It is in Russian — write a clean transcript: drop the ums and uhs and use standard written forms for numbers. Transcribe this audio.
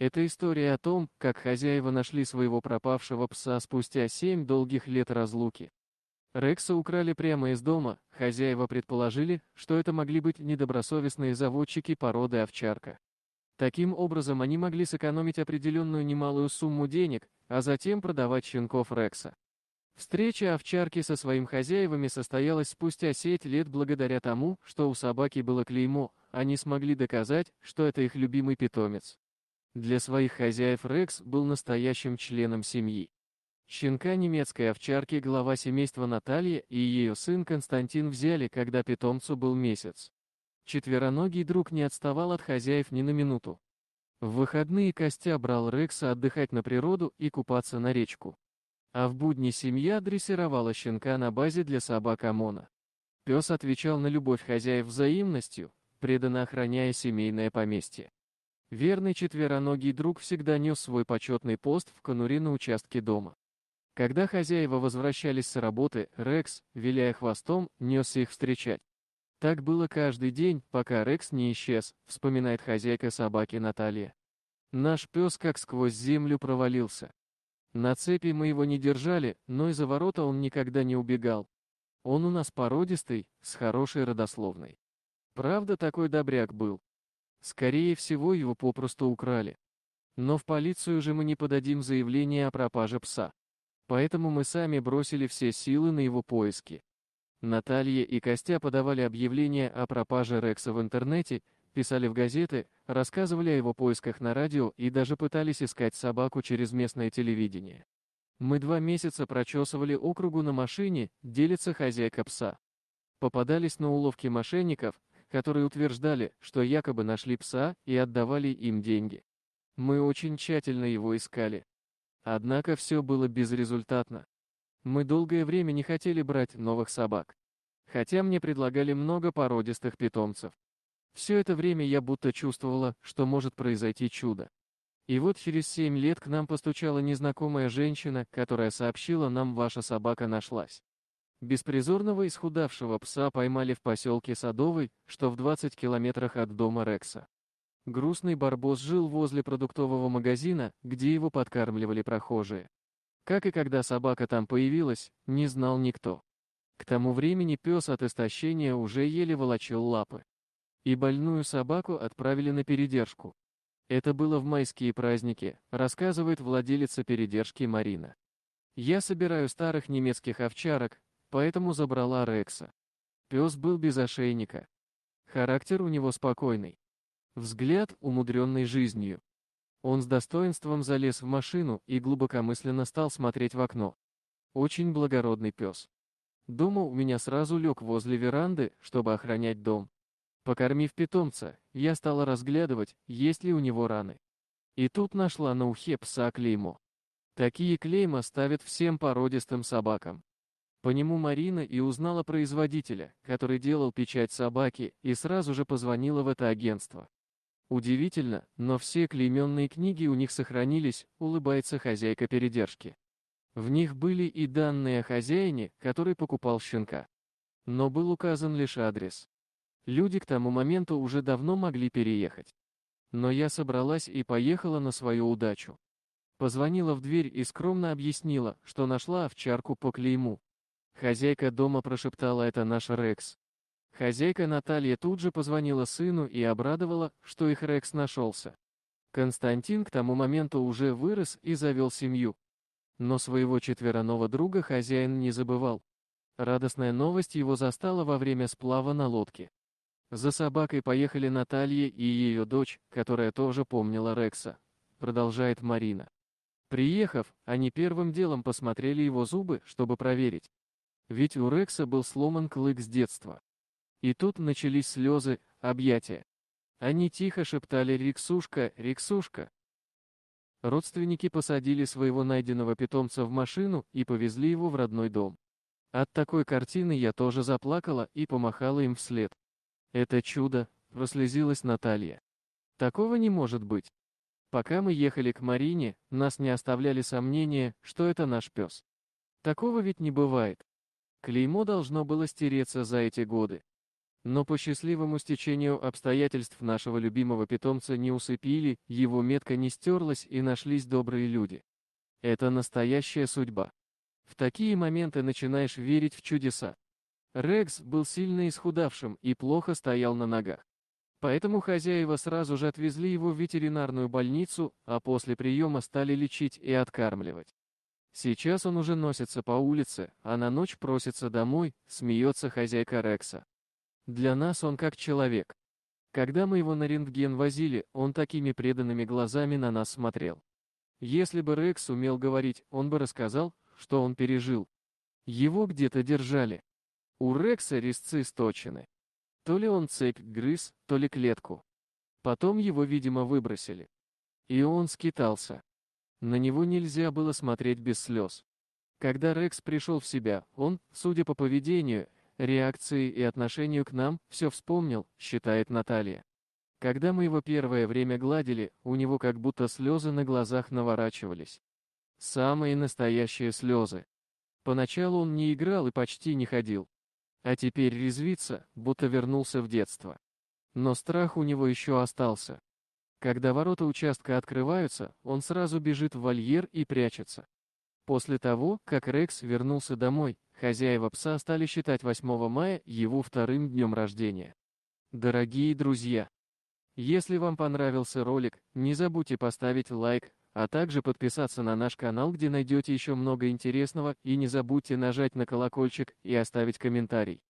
Это история о том, как хозяева нашли своего пропавшего пса спустя 7 долгих лет разлуки. Рэкса украли прямо из дома, хозяева предположили, что это могли быть недобросовестные заводчики породы овчарка. Таким образом они могли сэкономить определенную немалую сумму денег, а затем продавать щенков Рэкса. Встреча овчарки со своим хозяевами состоялась спустя 7 лет благодаря тому, что у собаки было клеймо, они смогли доказать, что это их любимый питомец. Для своих хозяев Рэкс был настоящим членом семьи. Щенка немецкой овчарки глава семейства Наталья и ее сын Константин взяли, когда питомцу был месяц. Четвероногий друг не отставал от хозяев ни на минуту. В выходные Костя брал Рэкса отдыхать на природу и купаться на речку. А в будни семья дрессировала щенка на базе для собак Амона. Пес отвечал на любовь хозяев взаимностью, преданно охраняя семейное поместье. Верный четвероногий друг всегда нес свой почетный пост в конуре на участке дома. Когда хозяева возвращались с работы, Рэкс, виляя хвостом, несся их встречать. Так было каждый день, пока Рэкс не исчез, вспоминает хозяйка собаки Наталья. Наш пес как сквозь землю провалился. На цепи мы его не держали, но из-за ворота он никогда не убегал. Он у нас породистый, с хорошей родословной. Правда, такой добряк был. Скорее всего, его попросту украли. Но в полицию же мы не подадим заявление о пропаже пса. Поэтому мы сами бросили все силы на его поиски. Наталья и Костя подавали объявления о пропаже Рэкса в интернете, писали в газеты, рассказывали о его поисках на радио и даже пытались искать собаку через местное телевидение. Мы 2 месяца прочесывали округу на машине, делится хозяйка пса. Попадались на уловки мошенников, которые утверждали, что якобы нашли пса и отдавали им деньги. Мы очень тщательно его искали. Однако все было безрезультатно. Мы долгое время не хотели брать новых собак. Хотя мне предлагали много породистых питомцев. Все это время я будто чувствовала, что может произойти чудо. И вот через 7 лет к нам постучала незнакомая женщина, которая сообщила нам: ваша собака нашлась. Беспризорного исхудавшего пса поймали в поселке Садовый, что в 20 километрах от дома Рэкса. Грустный барбос жил возле продуктового магазина, где его подкармливали прохожие. Как и когда собака там появилась, не знал никто. К тому времени пес от истощения уже еле волочил лапы. И больную собаку отправили на передержку. Это было в майские праздники, рассказывает владелица передержки Марина. Я собираю старых немецких овчарок, поэтому забрала Рэкса. Пес был без ошейника. Характер у него спокойный. Взгляд, умудренный жизнью. Он с достоинством залез в машину и глубокомысленно стал смотреть в окно. Очень благородный пес. Дома у меня сразу лег возле веранды, чтобы охранять дом. Покормив питомца, я стала разглядывать, есть ли у него раны. И тут нашла на ухе пса клеймо. Такие клейма ставят всем породистым собакам. По нему Марина и узнала производителя, который делал печать собаки, и сразу же позвонила в это агентство. Удивительно, но все клейменные книги у них сохранились, улыбается хозяйка передержки. В них были и данные о хозяине, который покупал щенка. Но был указан лишь адрес. Люди к тому моменту уже давно могли переехать. Но я собралась и поехала на свою удачу. Позвонила в дверь и скромно объяснила, что нашла овчарку по клейму. Хозяйка дома прошептала: это наш Рэкс. Хозяйка Наталья тут же позвонила сыну и обрадовала, что их Рэкс нашелся. Константин к тому моменту уже вырос и завел семью. Но своего четвероногого друга хозяин не забывал. Радостная новость его застала во время сплава на лодке. За собакой поехали Наталья и ее дочь, которая тоже помнила Рэкса, продолжает Марина. Приехав, они первым делом посмотрели его зубы, чтобы проверить. Ведь у Рэкса был сломан клык с детства. И тут начались слезы, объятия. Они тихо шептали: «Рексушка, Рексушка». Родственники посадили своего найденного питомца в машину и повезли его в родной дом. От такой картины я тоже заплакала и помахала им вслед. «Это чудо», — прослезилась Наталья. «Такого не может быть». Пока мы ехали к Марине, нас не оставляли сомнения, что это наш пес. Такого ведь не бывает. Клеймо должно было стереться за эти годы. Но по счастливому стечению обстоятельств нашего любимого питомца не усыпили, его метка не стерлась и нашлись добрые люди. Это настоящая судьба. В такие моменты начинаешь верить в чудеса. Рэкс был сильно исхудавшим и плохо стоял на ногах. Поэтому хозяева сразу же отвезли его в ветеринарную больницу, а после приема стали лечить и откармливать. Сейчас он уже носится по улице, а на ночь просится домой, смеется хозяйка Рэкса. Для нас он как человек. Когда мы его на рентген возили, он такими преданными глазами на нас смотрел. Если бы Рэкс умел говорить, он бы рассказал, что он пережил. Его где-то держали. У Рэкса резцы сточены. То ли он цепь грыз, то ли клетку. Потом его, видимо, выбросили. И он скитался. На него нельзя было смотреть без слез. Когда Рэкс пришел в себя, он, судя по поведению, реакции и отношению к нам, все вспомнил, считает Наталья. Когда мы его первое время гладили, у него как будто слезы на глазах наворачивались. Самые настоящие слезы. Поначалу он не играл и почти не ходил. А теперь резвится, будто вернулся в детство. Но страх у него еще остался. Когда ворота участка открываются, он сразу бежит в вольер и прячется. После того, как Рэкс вернулся домой, хозяева пса стали считать 8 мая его вторым днем рождения. Дорогие друзья! Если вам понравился ролик, не забудьте поставить лайк, а также подписаться на наш канал, где найдете еще много интересного, и не забудьте нажать на колокольчик и оставить комментарий.